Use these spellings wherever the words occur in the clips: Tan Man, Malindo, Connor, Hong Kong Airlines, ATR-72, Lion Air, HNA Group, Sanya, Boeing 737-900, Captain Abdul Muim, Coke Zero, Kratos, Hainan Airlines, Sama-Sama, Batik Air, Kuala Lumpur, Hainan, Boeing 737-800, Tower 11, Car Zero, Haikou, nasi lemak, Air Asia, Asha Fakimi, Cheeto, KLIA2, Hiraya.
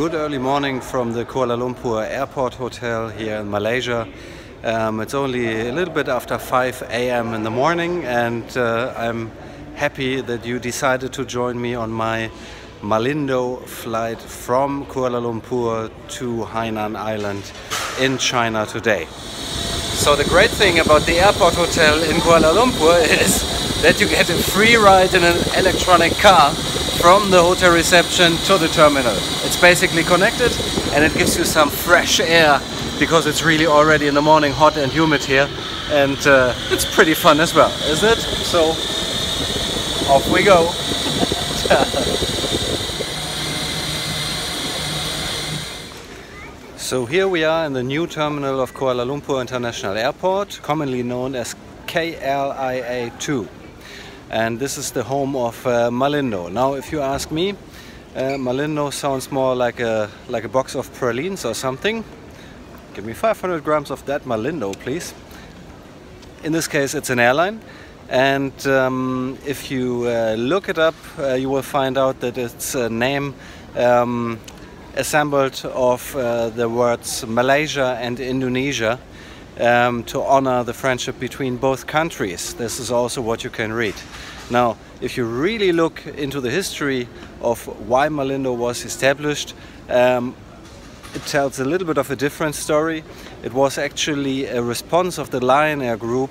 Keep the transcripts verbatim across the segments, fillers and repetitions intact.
good early morning from the Kuala Lumpur Airport Hotel here in Malaysia. Um, it's only a little bit after five A M in the morning, and uh, I'm happy that you decided to join me on my Malindo flight from Kuala Lumpur to Hainan Island in China today. So the great thing about the airport hotel in Kuala Lumpur is that you get a free ride in an electronic car from the hotel reception to the terminal. It's basically connected, and it gives you some fresh air because it's really already in the morning hot and humid here, and uh, it's pretty fun as well, isn't it? So off we go. So here we are in the new terminal of Kuala Lumpur International Airport, commonly known as K L I A two. And this is the home of uh, Malindo. Now, if you ask me, uh, Malindo sounds more like a, like a box of pralines or something. Give me five hundred grams of that Malindo, please. In this case, it's an airline. And um, if you uh, look it up, uh, you will find out that it's a name um, assembled of uh, the words Malaysia and Indonesia um, to honor the friendship between both countries. This is also what you can read. Now, if you really look into the history of why Malindo was established, um, it tells a little bit of a different story. It was actually a response of the Lion Air group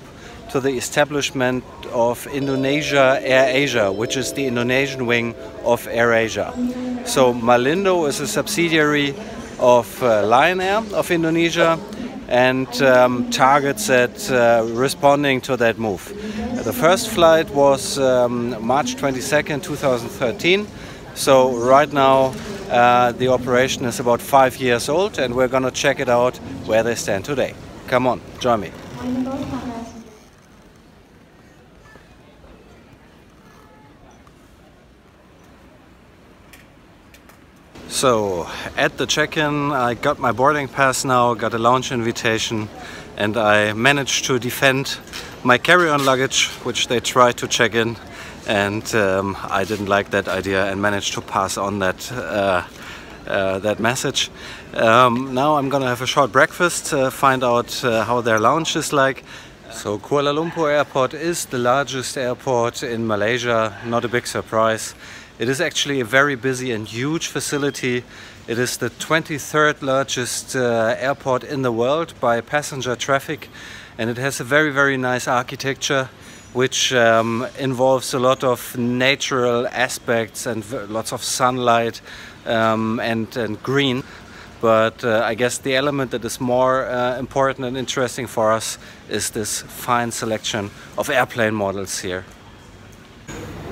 to the establishment of Indonesia Air Asia, which is the Indonesian wing of Air Asia. So Malindo is a subsidiary of uh, Lion Air of Indonesia, and um, targets at uh, responding to that move. The first flight was um, March twenty-second, two thousand thirteen. So right now uh, the operation is about five years old, and we're gonna check it out where they stand today. Come on, join me. So at the check-in I got my boarding pass now, got a lounge invitation, and I managed to defend my carry-on luggage, which they tried to check in, and um, I didn't like that idea and managed to pass on that, uh, uh, that message. Um, now I'm gonna have a short breakfast, uh, find out uh, how their lounge is like. So Kuala Lumpur Airport is the largest airport in Malaysia, not a big surprise. It is actually a very busy and huge facility. It is the twenty-third largest uh, airport in the world by passenger traffic, and it has a very, very nice architecture which um, involves a lot of natural aspects and lots of sunlight um, and, and green. But uh, I guess the element that is more uh, important and interesting for us is this fine selection of airplane models here.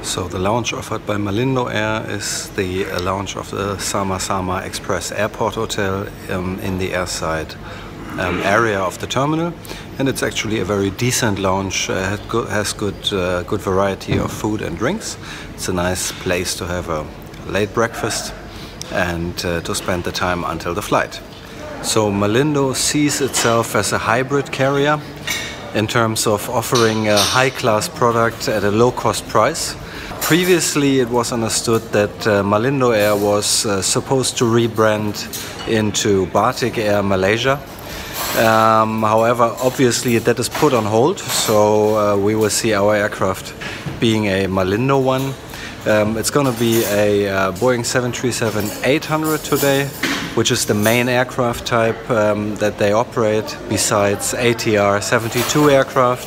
So the lounge offered by Malindo Air is the lounge of the Sama-Sama Express Airport Hotel um, in the airside um, area of the terminal, and it's actually a very decent lounge. Uh, it go has good uh, good variety of food and drinks. It's a nice place to have a late breakfast and uh, to spend the time until the flight. So Malindo sees itself as a hybrid carrier in terms of offering a high-class product at a low-cost price. Previously, it was understood that uh, Malindo Air was uh, supposed to rebrand into Batik Air Malaysia. Um, however, obviously that is put on hold, so uh, we will see our aircraft being a Malindo one. Um, it's going to be a uh, Boeing seven thirty-seven eight hundred today, which is the main aircraft type um, that they operate, besides A T R seventy-two aircraft.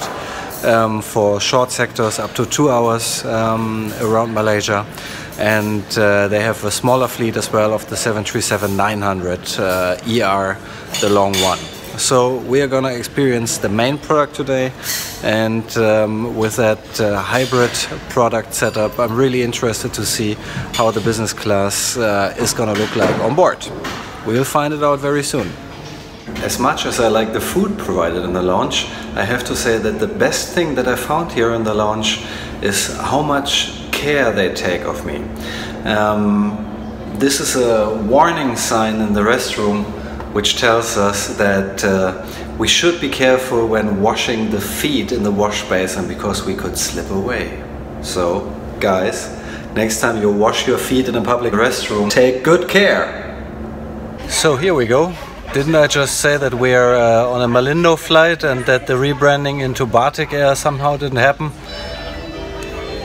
Um, for short sectors up to two hours um, around Malaysia, and uh, they have a smaller fleet as well of the seven thirty-seven nine hundred uh, E R, the long one. So we are going to experience the main product today, and um, with that uh, hybrid product setup, I'm really interested to see how the business class uh, is going to look like on board. We'll find it out very soon. As much as I like the food provided in the lounge, I have to say that the best thing that I found here in the lounge is how much care they take of me. Um, this is a warning sign in the restroom which tells us that uh, we should be careful when washing the feet in the wash basin, because we could slip away. So, guys, next time you wash your feet in a public restroom, take good care! So here we go. Didn't I just say that we are uh, on a Malindo flight and that the rebranding into Batik Air somehow didn't happen?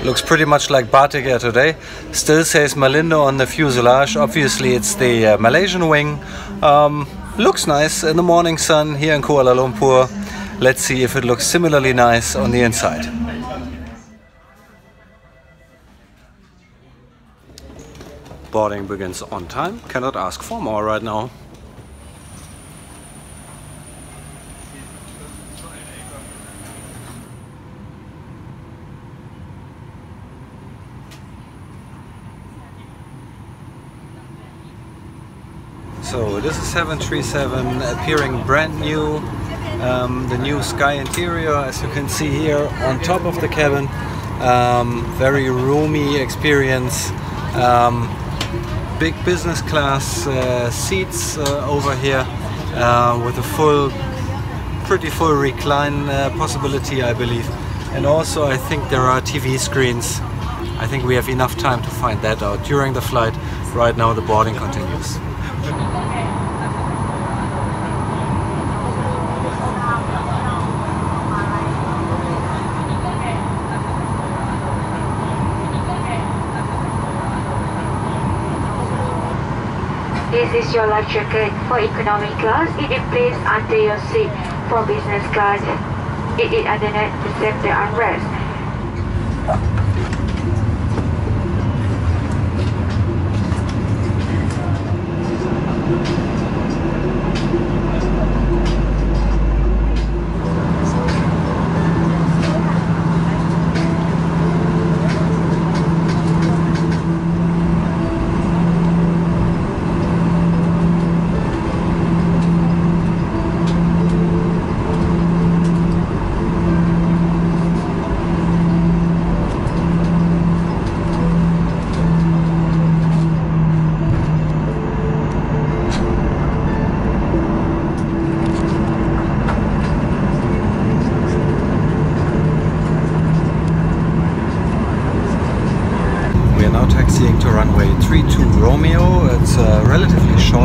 Looks pretty much like Batik Air today. Still says Malindo on the fuselage. Obviously it's the uh, Malaysian wing. Um, looks nice in the morning sun here in Kuala Lumpur. Let's see if it looks similarly nice on the inside. Boarding begins on time. Cannot ask for more right now. So this is seven three seven appearing brand new, um, the new sky interior as you can see here on top of the cabin, um, very roomy experience, um, big business class uh, seats uh, over here uh, with a full, pretty full recline uh, possibility I believe, and also I think there are T V screens. I think we have enough time to find that out during the flight. Right now the boarding continues. This is your luxury card. For economic class, it is placed under your seat. For business class, it is underneath the safety armrest.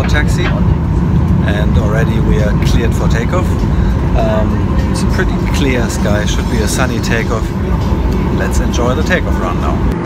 Taxi, and already we are cleared for takeoff. Um, it's a pretty clear sky, should be a sunny takeoff. Let's enjoy the takeoff run now.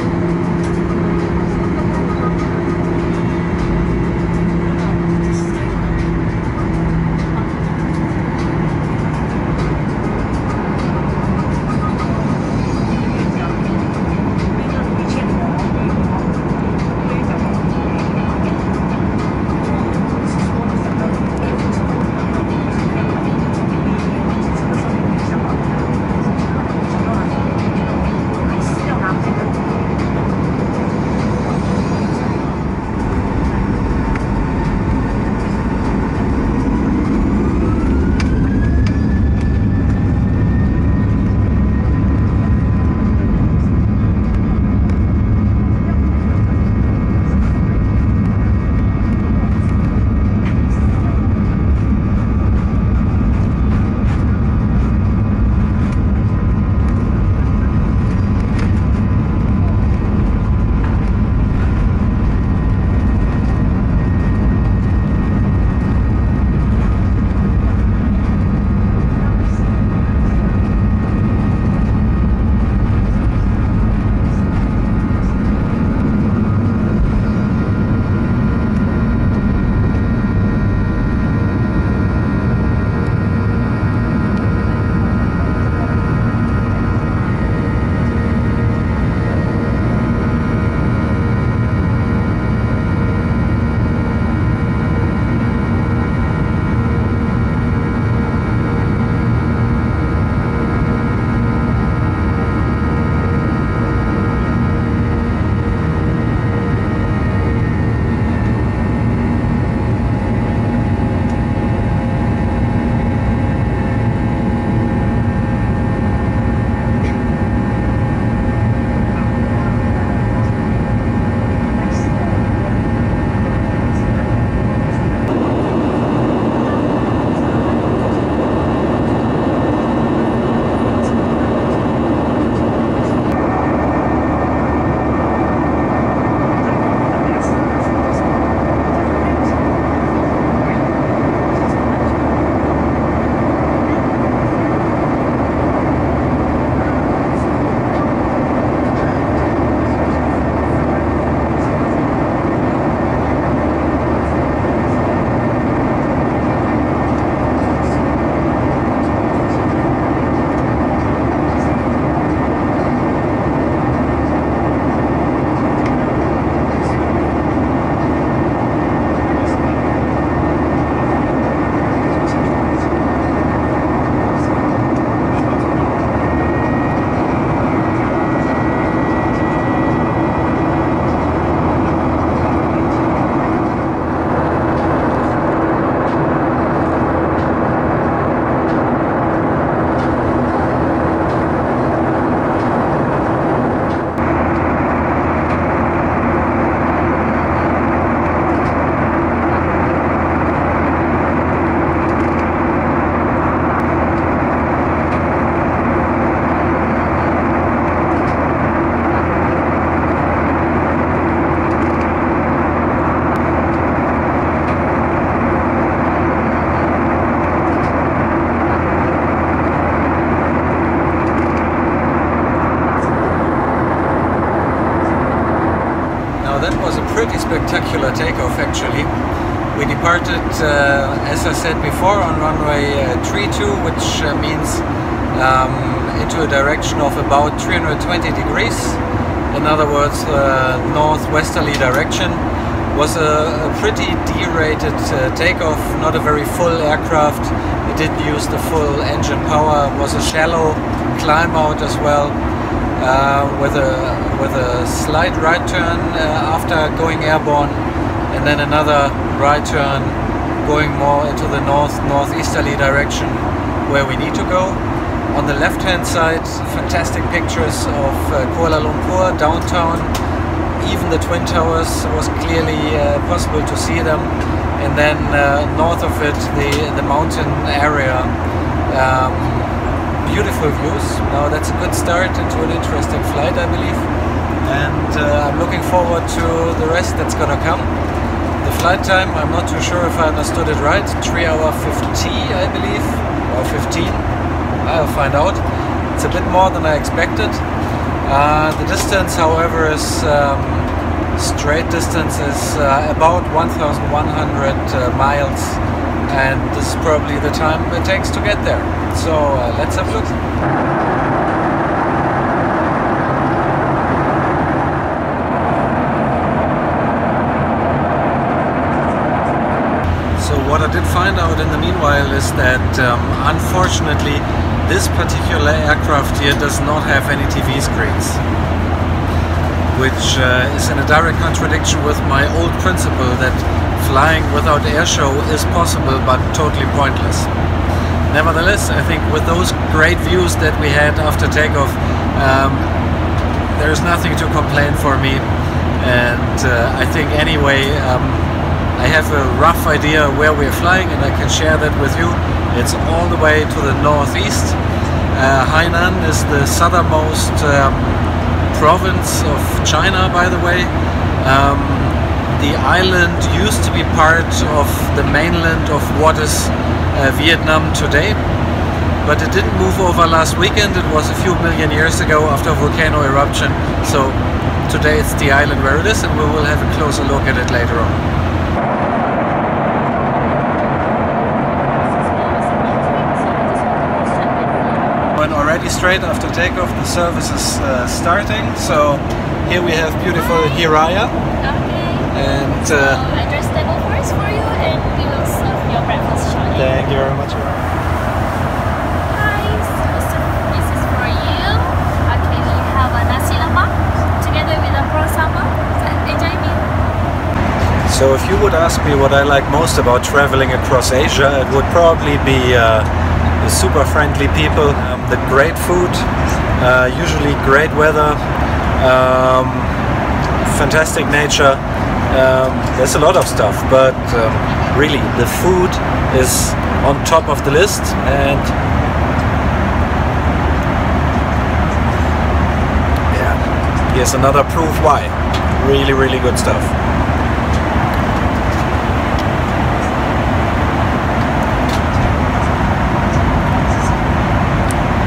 pretty spectacular takeoff actually. We departed, uh, as I said before, on runway uh, three two, which uh, means um, into a direction of about three hundred twenty degrees. In other words, uh, northwesterly direction. Was a, a pretty derated uh, takeoff, not a very full aircraft. It didn't use the full engine power. It was a shallow climb out as well, uh, with a with a slight right turn uh, after going airborne, and then another right turn going more into the north northeasterly direction where we need to go. On the left hand side, fantastic pictures of uh, Kuala Lumpur downtown. Even the Twin Towers was clearly uh, possible to see them, and then uh, north of it, the the mountain area. Um, beautiful views. Now that's a good start into an interesting flight, I believe, and uh, I'm looking forward to the rest that's gonna come. The flight time, I'm not too sure if I understood it right. three hour fifty, I believe, or fifteen. I'll find out. It's a bit more than I expected. Uh, the distance, however, is um, straight distance is uh, about one thousand one hundred uh, miles, and this is probably the time it takes to get there. So uh, let's have a look. So what I did find out in the meanwhile is that um, unfortunately this particular aircraft here does not have any T V screens, which uh, is in a direct contradiction with my old principle that flying without air show is possible but totally pointless. Nevertheless, I think with those great views that we had after takeoff, um, there is nothing to complain for me, and uh, I think anyway um, I have a rough idea where we are flying, and I can share that with you. It's all the way to the northeast. Uh, Hainan is the southernmost um, province of China, by the way. Um, the island used to be part of the mainland of what is uh, Vietnam today, but it didn't move over last weekend. It was a few million years ago after a volcano eruption. So today it's the island where it is, and we will have a closer look at it later on. Already straight after takeoff, the service is uh, starting. So here we have beautiful Hiraya. Okay. And so uh, I just table first for you, and we will serve your breakfast shortly. Thank you very much. Hi, so this is for you. Okay, we have a nasi lemak together with a prosama. Enjoy me. So if you would ask me what I like most about traveling across Asia, it would probably be uh, the super friendly people, um, the great food, uh, usually great weather, um, fantastic nature. Um, there's a lot of stuff, but um, really the food is on top of the list, and yeah, here's another proof why. Really, really good stuff.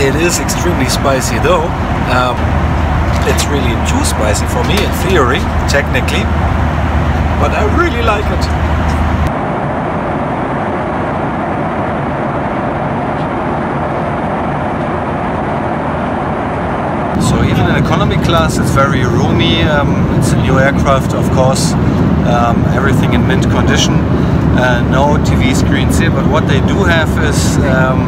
It is extremely spicy though. Um, it's really too spicy for me in theory, technically, but I really like it. So even in economy class it's very roomy. Um, it's a new aircraft, of course. Um, everything in mint condition. Uh, no T V screens here, but what they do have is um,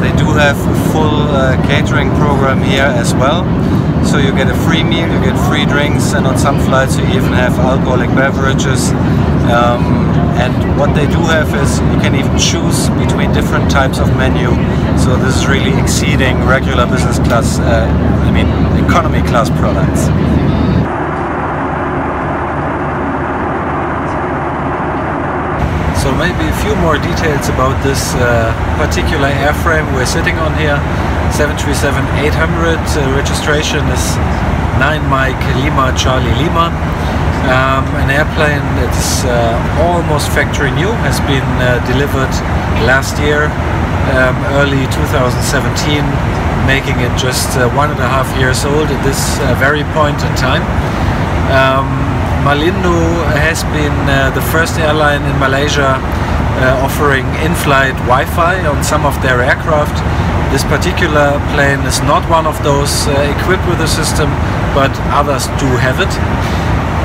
they do have a full uh, catering program here as well. So you get a free meal, you get free drinks, and on some flights you even have alcoholic beverages. Um, and what they do have is you can even choose between different types of menu. So this is really exceeding regular business class, uh, I mean economy class products. So maybe a few more details about this uh, particular airframe we're sitting on here. seven three seven eight hundred, uh, registration is nine Mike Lima Charlie Lima. Um, an airplane that is uh, almost factory new, has been uh, delivered last year, um, early two thousand seventeen, making it just uh, one and a half years old at this uh, very point in time. Um, Malindo has been uh, the first airline in Malaysia uh, offering in-flight Wi-Fi on some of their aircraft. This particular plane is not one of those uh, equipped with the system, but others do have it.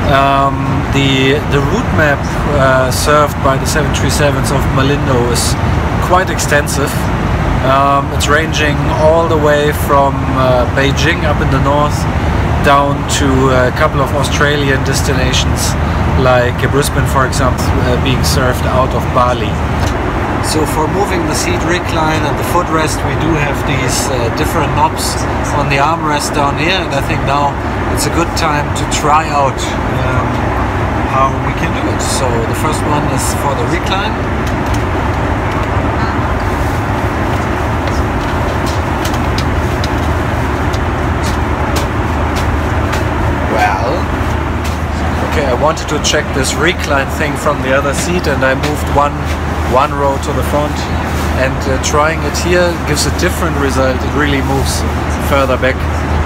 Um, the, the route map uh, served by the seven thirty-sevens of Malindo is quite extensive. Um, it's ranging all the way from uh, Beijing up in the north down to a couple of Australian destinations like Brisbane, for example, uh, being served out of Bali. So for moving the seat recline and the footrest, we do have these uh, different knobs on the armrest down here, and I think now it's a good time to try out um, how we can do it. So the first one is for the recline. Okay, I wanted to check this recline thing from the other seat, and I moved one one row to the front, and uh, trying it here gives a different result. It really moves further back.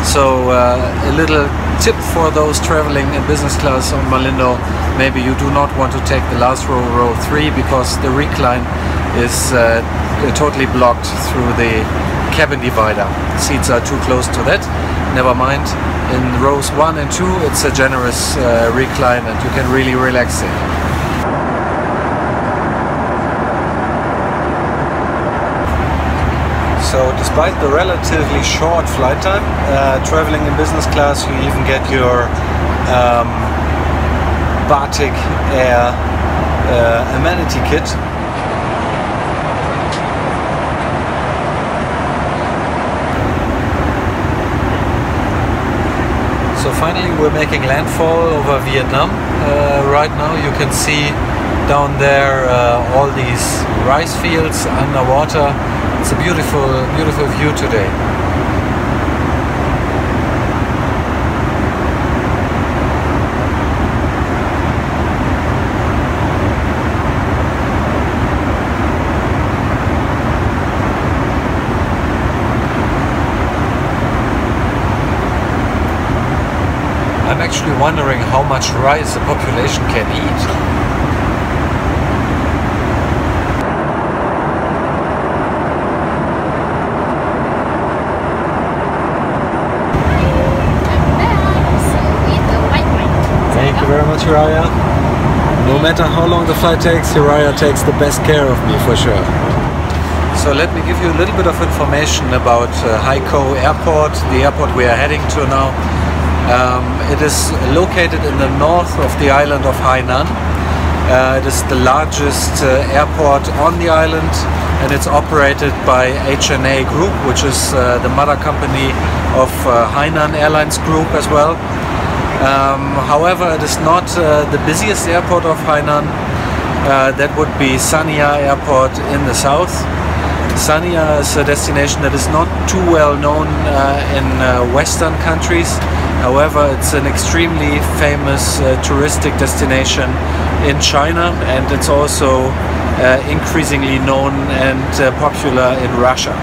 So uh, a little tip for those traveling in business class on Malindo: maybe you do not want to take the last row, row three, because the recline is uh, totally blocked through the cabin divider. Seats are too close to that. Never mind. In rows one and two, it's a generous uh, recline, and you can really relax it. So, despite the relatively short flight time, uh, traveling in business class, you even get your um, Batik Air uh, amenity kit. So finally we're making landfall over Vietnam. Uh, right now you can see down there uh, all these rice fields underwater. It's a beautiful, beautiful view today. I'm actually wondering how much rice the population can eat. Thank you very much, Hiraya. No matter how long the flight takes, Hiraya takes the best care of me, for sure. So let me give you a little bit of information about uh, Haikou Airport, the airport we are heading to now. Um, it is located in the north of the island of Hainan. Uh, it is the largest uh, airport on the island, and it's operated by H N A Group, which is uh, the mother company of uh, Hainan Airlines Group as well. Um, however, it is not uh, the busiest airport of Hainan. Uh, that would be Sanya Airport in the south. Sanya is a destination that is not too well known uh, in uh, Western countries. However, it's an extremely famous uh, touristic destination in China, and it's also uh, increasingly known and uh, popular in Russia.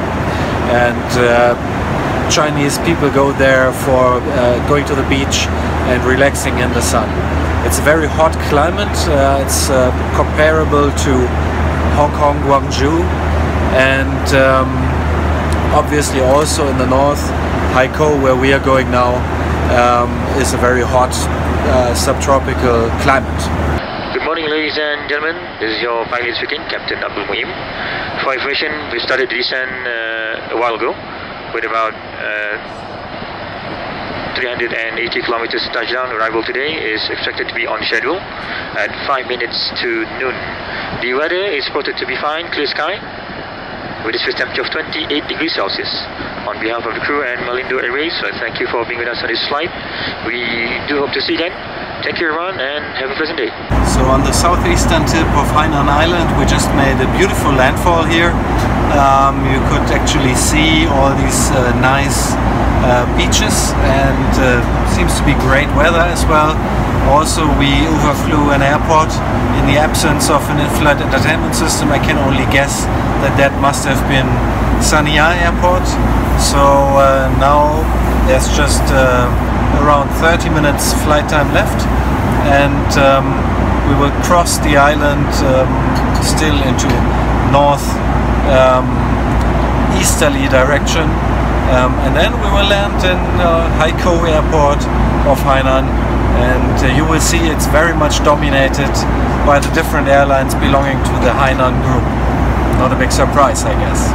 And uh, Chinese people go there for uh, going to the beach and relaxing in the sun. It's a very hot climate. Uh, it's uh, comparable to Hong Kong, Guangzhou, and um, obviously also in the north, Haikou, where we are going now, Um, is a very hot uh, subtropical climate. Good morning, ladies and gentlemen. This is your pilot speaking, Captain Abdul Muim. For information, we started the descent uh, a while ago with about uh, three hundred eighty kilometers to touchdown. Arrival today is expected to be on schedule at five minutes to noon. The weather is reported to be fine, clear sky, with a surface temperature of twenty-eight degrees Celsius. On behalf of the crew and Malindo Airways, so thank you for being with us on this flight. We do hope to see you again. Take care, everyone, and have a pleasant day. So on the southeastern tip of Hainan Island, we just made a beautiful landfall here. Um, you could actually see all these uh, nice uh, beaches, and uh, seems to be great weather as well. Also, we overflew an airport. In the absence of an in-flight entertainment system, I can only guess that that must have been Sanya Airport. So uh, now there's just uh, around thirty minutes flight time left, and um, we will cross the island um, still into north um, easterly direction, um, and then we will land in uh, Haikou airport of Hainan, and uh, you will see it's very much dominated by the different airlines belonging to the Hainan group. Not a big surprise, I guess.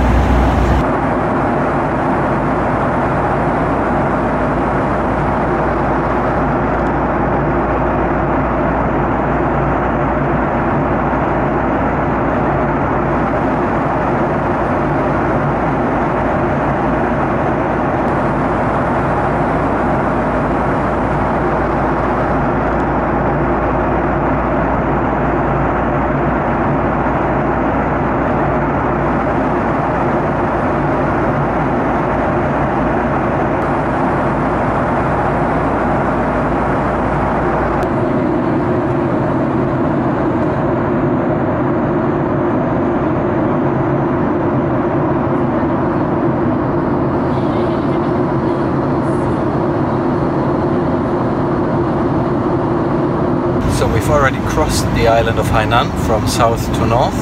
Already crossed the island of Hainan from south to north,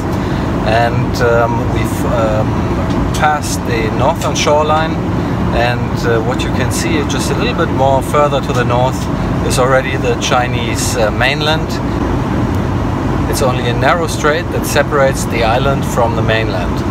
and um, we've um, passed the northern shoreline, and uh, what you can see just a little bit more further to the north is already the Chinese uh, mainland. It's only a narrow strait that separates the island from the mainland.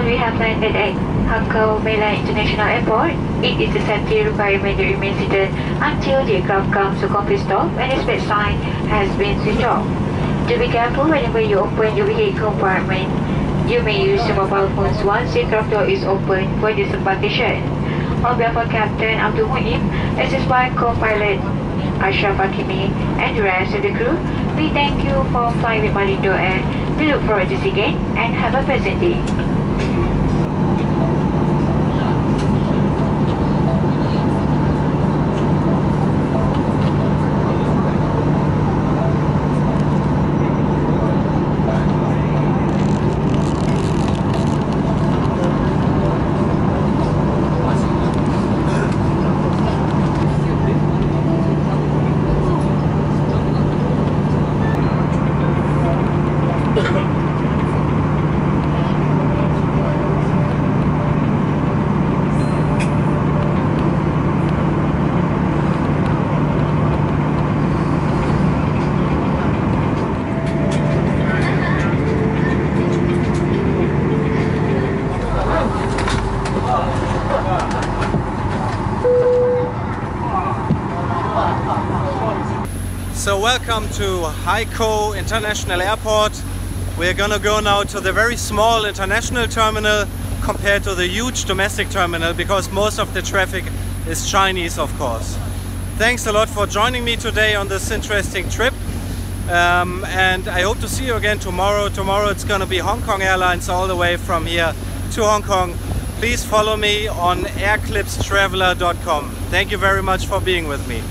on, we have landed at Haikou Mela International Airport. It is a safety requirement that remains seated until the aircraft comes to complete stop and its exit sign has been switched off. To be careful whenever you open your vehicle compartment. You may use your mobile phones once the aircraft door is open for disembarkation. On behalf of Captain Abdul Muim, assisted by co-pilot Asha Fakimi and the rest of the crew, we thank you for flying with Malindo and we look forward to see you again and have a pleasant day. So welcome to Haikou International Airport. We're gonna go now to the very small international terminal compared to the huge domestic terminal because most of the traffic is Chinese, of course. Thanks a lot for joining me today on this interesting trip. Um, and I hope to see you again tomorrow. Tomorrow it's gonna be Hong Kong Airlines all the way from here to Hong Kong. Please follow me on airclipstraveler dot com. Thank you very much for being with me.